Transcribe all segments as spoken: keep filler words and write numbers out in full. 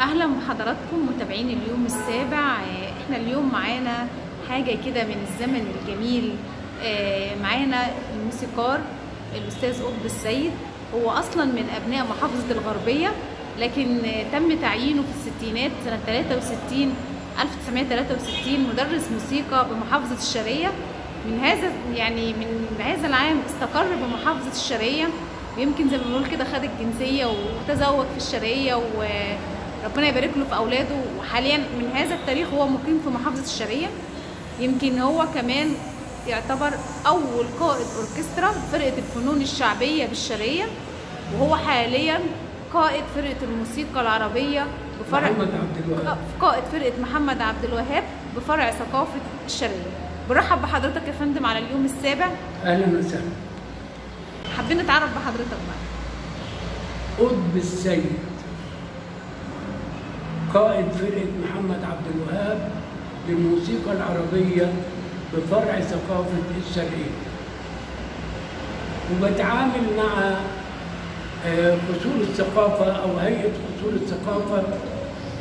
اهلا بحضراتكم متابعين اليوم السابع. احنا اليوم معانا حاجه كده من الزمن الجميل، معانا الموسيقار الاستاذ قطب السيد. هو اصلا من ابناء محافظه الغربيه، لكن تم تعيينه في الستينات سنه ثلاثة وستين ألف وتسعمية وثلاثة وستين مدرس موسيقى بمحافظه الشرقيه. من هذا يعني من هذا العام استقر بمحافظه الشرقيه، يمكن زي ما بنقول كده خد الجنسيه وتزوج في الشرقيه، وربنا يبارك له في اولاده. وحاليا من هذا التاريخ هو مقيم في محافظه الشرقيه. يمكن هو كمان يعتبر اول قائد اوركسترا فرقه الفنون الشعبيه بالشرقيه، وهو حاليا قائد فرقه الموسيقى العربيه بفرع محمد عبد الوهاب، قائد فرقه محمد عبد الوهاب بفرع ثقافه الشرقيه. برحب بحضرتك يا فندم على اليوم السابع. اهلا وسهلا. حابين نتعرف بحضرتك بقى. قطب السيد قائد فرقة محمد عبد الوهاب للموسيقى العربية بفرع ثقافة الشرقية، وبتعامل مع فصول الثقافة أو هيئة فصول الثقافة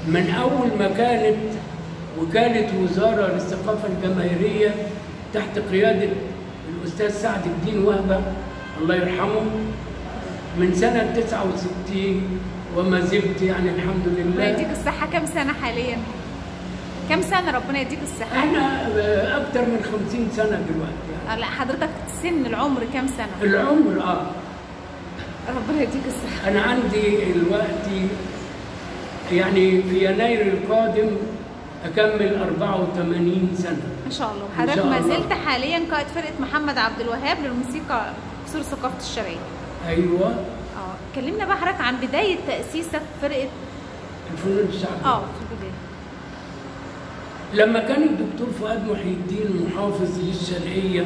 من أول ما كانت وكالة وزارة للثقافة الجماهيرية تحت قيادة الأستاذ سعد الدين وهبه الله يرحمه من سنة تسعة وستين، وما زلت يعني الحمد لله. يديك الصحة. كم سنة حاليا؟ كم سنة ربنا يديك الصحة؟ أنا أكتر من خمسين سنة دلوقتي يعني. لا حضرتك سن العمر كم سنة؟ العمر أه ربنا يديك الصحة. أنا عندي الوقت يعني في يناير القادم أكمل أربعة وثمانين سنة. ما شاء الله. حضرتك ما زلت حاليا قائد فرقة محمد عبد الوهاب للموسيقى ثقافة الشرقية. ايوه. اه كلمنا بقى حضرتك عن بداية تأسيسك فرقة الفنون الشعبية. اه في البداية. لما كان الدكتور فؤاد محي الدين محافظ للشرقية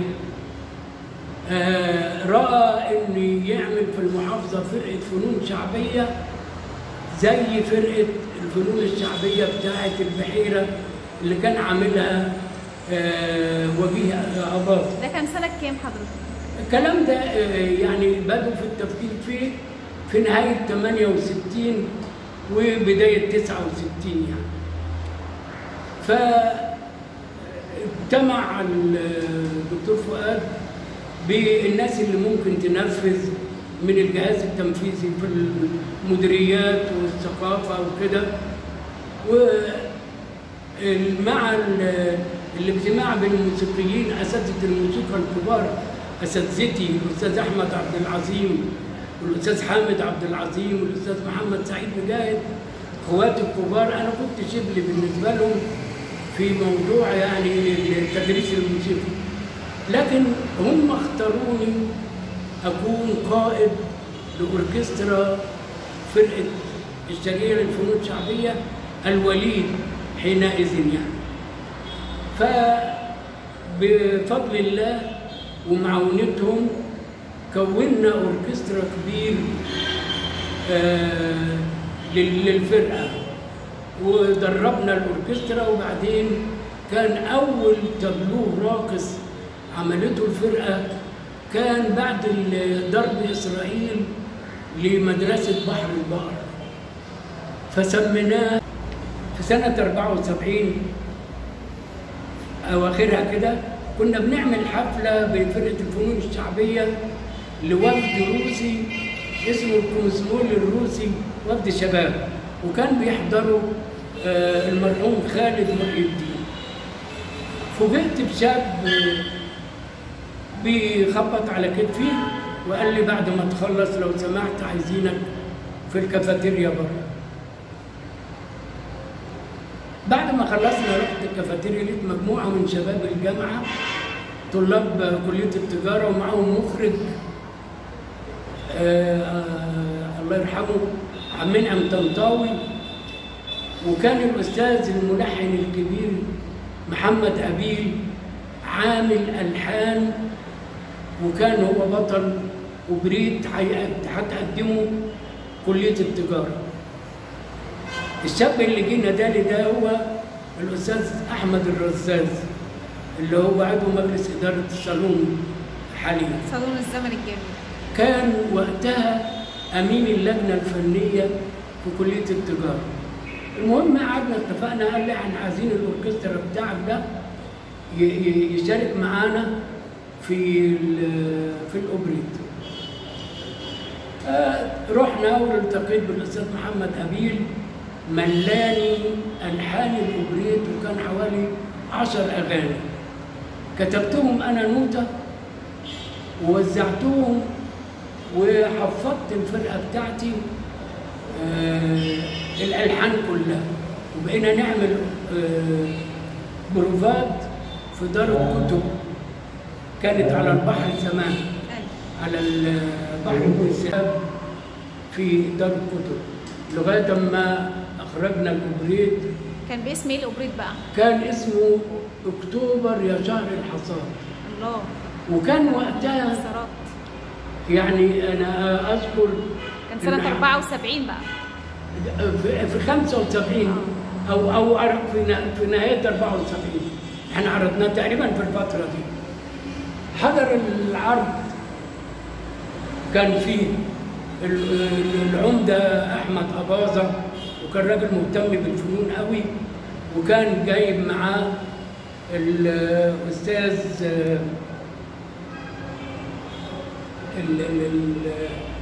آه رأى إن يعمل في المحافظة فرقة فنون شعبية زي فرقة الفنون الشعبية بتاعة البحيرة اللي كان عاملها آه وبيه أباظة. ده كان سنة كام حضرتك؟ الكلام ده يعني بدوا في التفكير فيه في نهاية ثمانية وستين وبداية تسعة وستين يعني. فاجتمع الدكتور فؤاد بالناس اللي ممكن تنفذ من الجهاز التنفيذي في المديريات والثقافة وكده، ومع الاجتماع بين الموسيقيين أساتذة الموسيقى الكبار أساتذتي الأستاذ أحمد عبد العظيم والأستاذ حامد عبد العظيم والأستاذ محمد سعيد مجاهد، إخواتي الكبار. أنا كنت شبل بالنسبة لهم في موضوع يعني تدريس الموسيقى، لكن هم اختاروني أكون قائد لأوركسترا فرقة الشرقية للفنون الشعبية الوليد حينئذ يعني. فبفضل الله ومعاونتهم كونا اوركسترا كبير آه للفرقه، ودربنا الاوركسترا. وبعدين كان اول تابلوه راقص عملته الفرقه كان بعد ضرب اسرائيل لمدرسه بحر البقر، فسميناه في سنه أربعة وسبعين اواخرها كده. كنا بنعمل حفلة بفرقة الفنون الشعبية لوفد روسي اسمه الكومسول الروسي، وفد شباب، وكان بيحضروا المرحوم خالد مهدي. فوجئت بشاب بيخبط على كتفي وقال لي بعد ما تخلص لو سمحت عايزينك في الكافيتيريا بره. بعد ما خلصنا رحت الكافيتيريا لقيت مجموعه من شباب الجامعه طلاب كليه التجاره ومعاهم مخرج آه الله يرحمه عمنا طنطاوي، وكان الاستاذ الملحن الكبير محمد أبيل عامل الحان، وكان هو بطل وبريد هتقدمه كليه التجاره. الشاب اللي جينا دالي ده هو الأستاذ أحمد الرزاز اللي هو عضو مجلس إدارة الصالون حاليا، صالون الزمن الجميل. كان وقتها أمين اللجنة الفنية في كلية التجارة. المهم قعدنا اتفقنا، قال لي احنا عايزين الاوركسترا بتاعك ده يشارك معانا في في الاوبريت. آه رحنا والتقيت بالاستاذ محمد أبيل، ملاني الحان الاوبريت وكان حوالي عشر اغاني كتبتهم انا نوتة ووزعتهم وحفظت الفرقه بتاعتي آه الالحان كلها، وبقينا نعمل آه بروفات في دار الكتب كانت على البحر زمان، على البحر والسحاب في دار الكتب لغايه ما اخرجنا الاوبريت. كان باسم ايه الاوبريت بقى؟ كان اسمه اكتوبر يا شهر الحصاد. الله. وكان وقتها حصارات. يعني انا اذكر كان سنه أربعة وسبعين بقى، في خمسة وسبعين او او في نهايه أربعة وسبعين احنا عرضناه تقريبا في الفتره دي. حضر العرض كان فيه العمده احمد أباظة، وكان راجل مهتم بالفنون قوي، وكان جايب معاه الاستاذ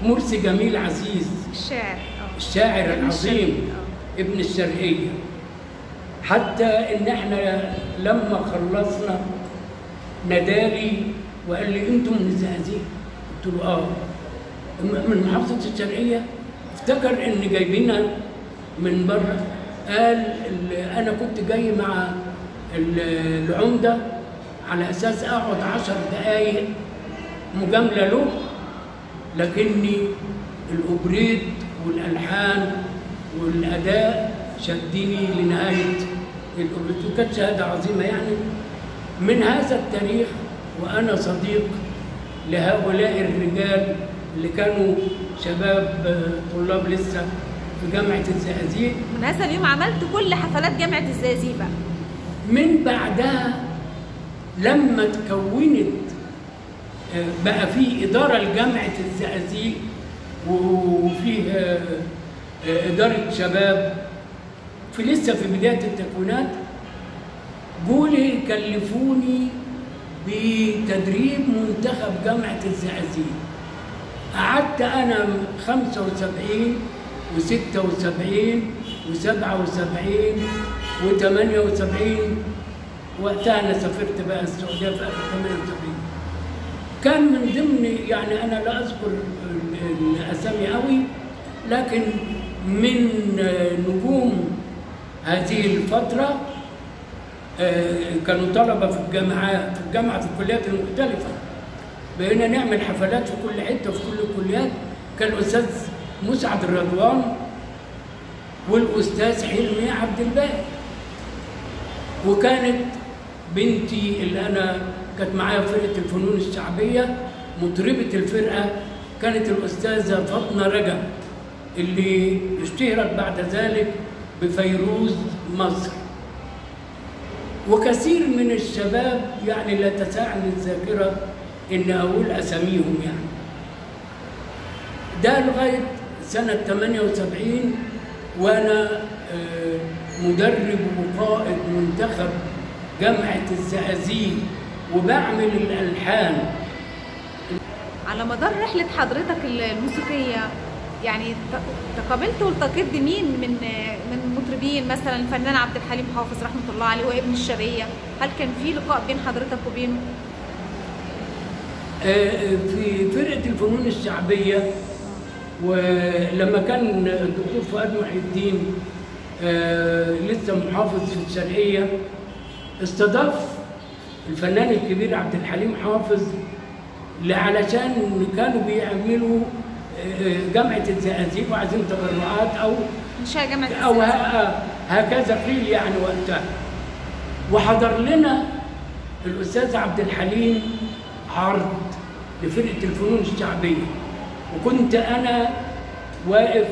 المرسي جميل عزيز الشاعر الشاعر العظيم ابن الشرقيه. حتى ان احنا لما خلصنا نادالي وقال لي انتم من الزقازيق؟ قلت له اه. من محافظه الشرقيه؟ افتكر ان جايبينها من بره. قال انا كنت جاي مع العمده على اساس اقعد عشر دقائق مجامله له، لكني الاوبريت والالحان والاداء شدني لنهايه الاوبريت، وكانت شهاده عظيمه. يعني من هذا التاريخ وانا صديق لهؤلاء الرجال اللي كانوا شباب طلاب لسه في جامعه الزقازيق. من هذا اليوم عملت كل حفلات جامعه الزقازيق بقى. من بعدها لما تكونت بقى في اداره لجامعه الزقازيق وفيه اداره شباب في لسه في بدايه التكوينات، جولي كلفوني بتدريب منتخب جامعه الزقازيق. قعدت انا خمسة وسبعين وستة وسبعين وسبعة وسبعين وثمانية وسبعين، وقتها انا سافرت بقى السعوديه في ثمانية وسبعين. كان من ضمن يعني انا لا اذكر الاسامي قوي، لكن من نجوم هذه الفتره كانوا طلبه في الجامعات في الجامعه في الكليات المختلفه. بقينا نعمل حفلات في كل حته وفي كل الكليات. كان الاستاذ مسعد الرضوان والاستاذ حلمي عبد الباقي، وكانت بنتي اللي انا كانت معايا فرقه الفنون الشعبيه مطربه الفرقه كانت الاستاذه فاطنه رجب، اللي اشتهرت بعد ذلك بفيروز مصر. وكثير من الشباب يعني لا تسعني الذاكره ان اقول اساميهم يعني. ده لغايه سنه ثمانية وسبعين وانا مدرب وقائد منتخب جامعه الزقازيق وبعمل الالحان. على مدار رحله حضرتك الموسيقيه يعني تقابلت والتقيت بمين من من مطربين؟ مثلا الفنان عبد الحليم حافظ رحمه الله عليه وابن الشرقيه، هل كان في لقاء بين حضرتك وبينه؟ في فرقه الفنون الشعبيه، ولما كان الدكتور فؤاد محي الدين لسه محافظ في الشرقيه استضاف الفنان الكبير عبد الحليم حافظ، علشان كانوا بيعملوا جامعه الزقازيق وعايزين تبرعات او انشاء جامعه او هكذا قيل يعني وقتها. وحضر لنا الاستاذ عبد الحليم عرض لفرقه الفنون الشعبيه، وكنت انا واقف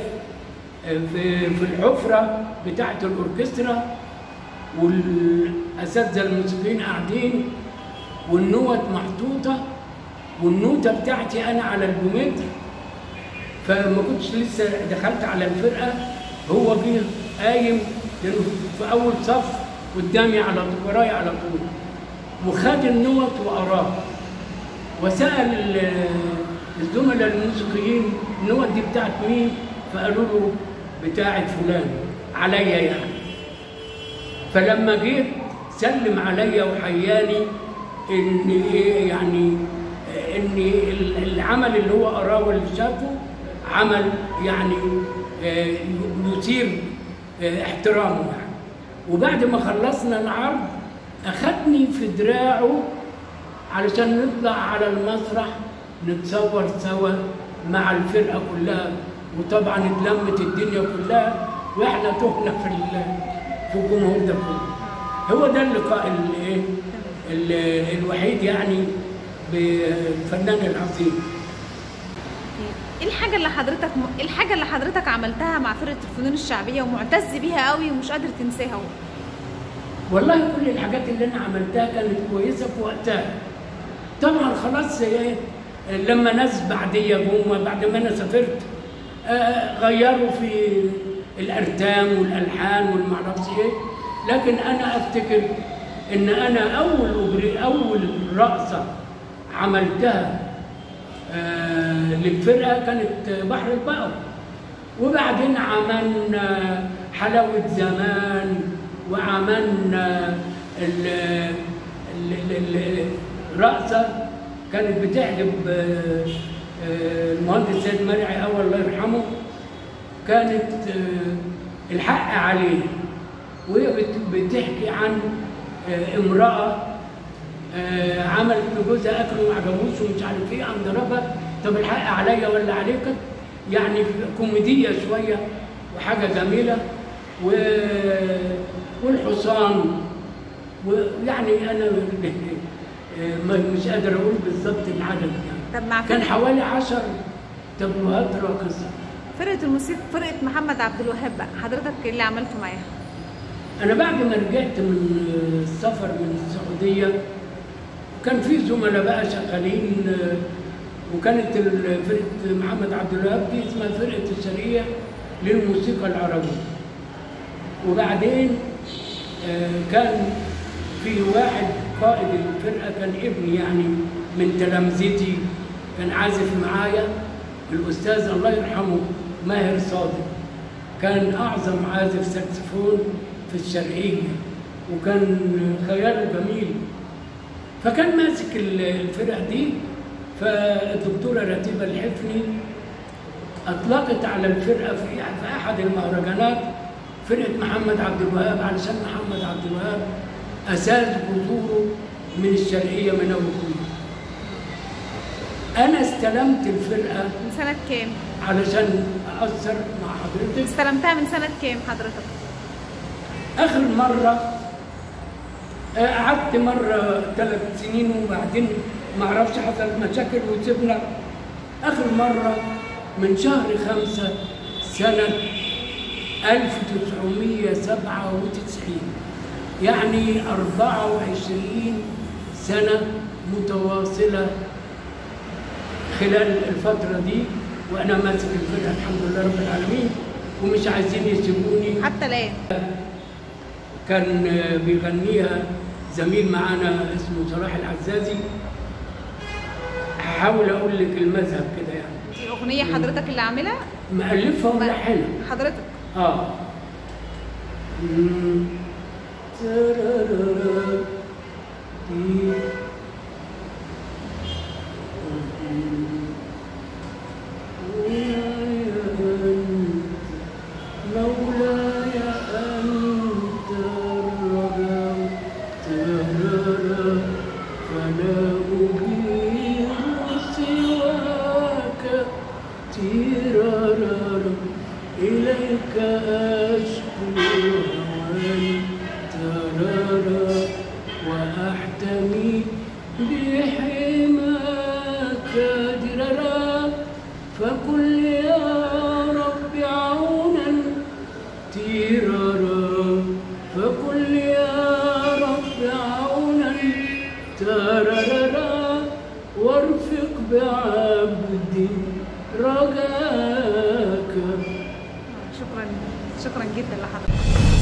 في الحفره بتاعه الاوركسترا والاساتذه الموسيقيين قاعدين والنوت محطوطه والنوته بتاعتي انا على البومتر، فما كنتش لسه دخلت على الفرقه. هو جه قايم لانه في اول صف قدامي على طول وراي على طول، وخد النوت وقراه وسال الزملاء الموسيقيين النوت دي بتاعت مين؟ فقالوا له بتاعت فلان عليا يعني. فلما جيت سلم عليا وحياني ان ايه يعني ان العمل اللي هو قراه واللي شافه عمل يعني يثير احترامه يعني. وبعد ما خلصنا العرض اخذني في دراعه علشان نطلع على المسرح نتصور سوا مع الفرقه كلها، وطبعا اتلمت الدنيا كلها واحنا تهنا في في الجمهور ده كله. هو ده اللقاء الايه الوحيد يعني بالفنان العظيم. ايه الحاجه اللي حضرتك ايه الحاجه اللي حضرتك عملتها مع فرقه الفنون الشعبيه ومعتز بيها قوي ومش قادر تنساها؟ والله كل الحاجات اللي انا عملتها كانت كويسه في وقتها. طبعا خلاص ايه لما ناس بعديه جم بعد ما انا سافرت غيروا في الارتام والالحان والمعرفش ايه، لكن انا افتكر ان انا اول اول رقصه عملتها آه للفرقه كانت بحر البقر، وبعدين عملنا حلاوه زمان وعملنا الرقصه كانت بتحجب آه المهندس سيد مرعي اول الله يرحمه، كانت آه الحق عليه، وهي بتحكي عن امرأة عملت لجوزها أكل وما عجبوش ومش عارف إيه، عم ضربها، طب الحق عليا ولا عليك؟ يعني كوميدية شوية وحاجة جميلة، والحصان، ويعني أنا مش قادر أقول بالظبط العدد يعني. طب كان حوالي عشر تابلوهات راقصة. فرقة الموسيقى فرقة محمد عبد الوهاب حضرتك إيه اللي عملته معاها؟ أنا بعد ما رجعت من السفر من السعودية كان في زملاء بقى شغالين، وكانت فرقة محمد عبد الوهاب دي اسمها فرقة الشرقية للموسيقى العربية، وبعدين كان في واحد قائد الفرقة كان ابني يعني من تلامذتي كان عازف معايا الأستاذ الله يرحمه ماهر صادق، كان أعظم عازف ساكسفون في الشرقية وكان خياله جميل، فكان ماسك الفرق دي. فالدكتورة رتيبة الحفني أطلقت على الفرقة في أحد المهرجانات فرقة محمد عبد الوهاب علشان محمد عبد الوهاب أساس جذوره من الشرقية من أول. أنا استلمت الفرقة من سنة كام؟ علشان أأثر مع حضرتك. استلمتها من سنة كام حضرتك؟ آخر مرة قعدت مرة ثلاث سنين وبعدين معرفش حصلت مشاكل وسيبنا، آخر مرة من شهر خمسة سنة ألف وتسعمية سبعة وتسعين، يعني أربعة وعشرين سنة متواصلة خلال الفترة دي وأنا ماسك الفرقة الحمد لله رب العالمين ومش عايزين يسيبوني حتى الآن. كان بيغنيها زميل معانا اسمه صلاح العزازي، هحاول اقول لك المذهب كده يعني. دي اغنيه حضرتك اللي عاملها؟ مألفها وملحنها حضرتك؟ اه. شكرا شكرا جدا لحضرتك.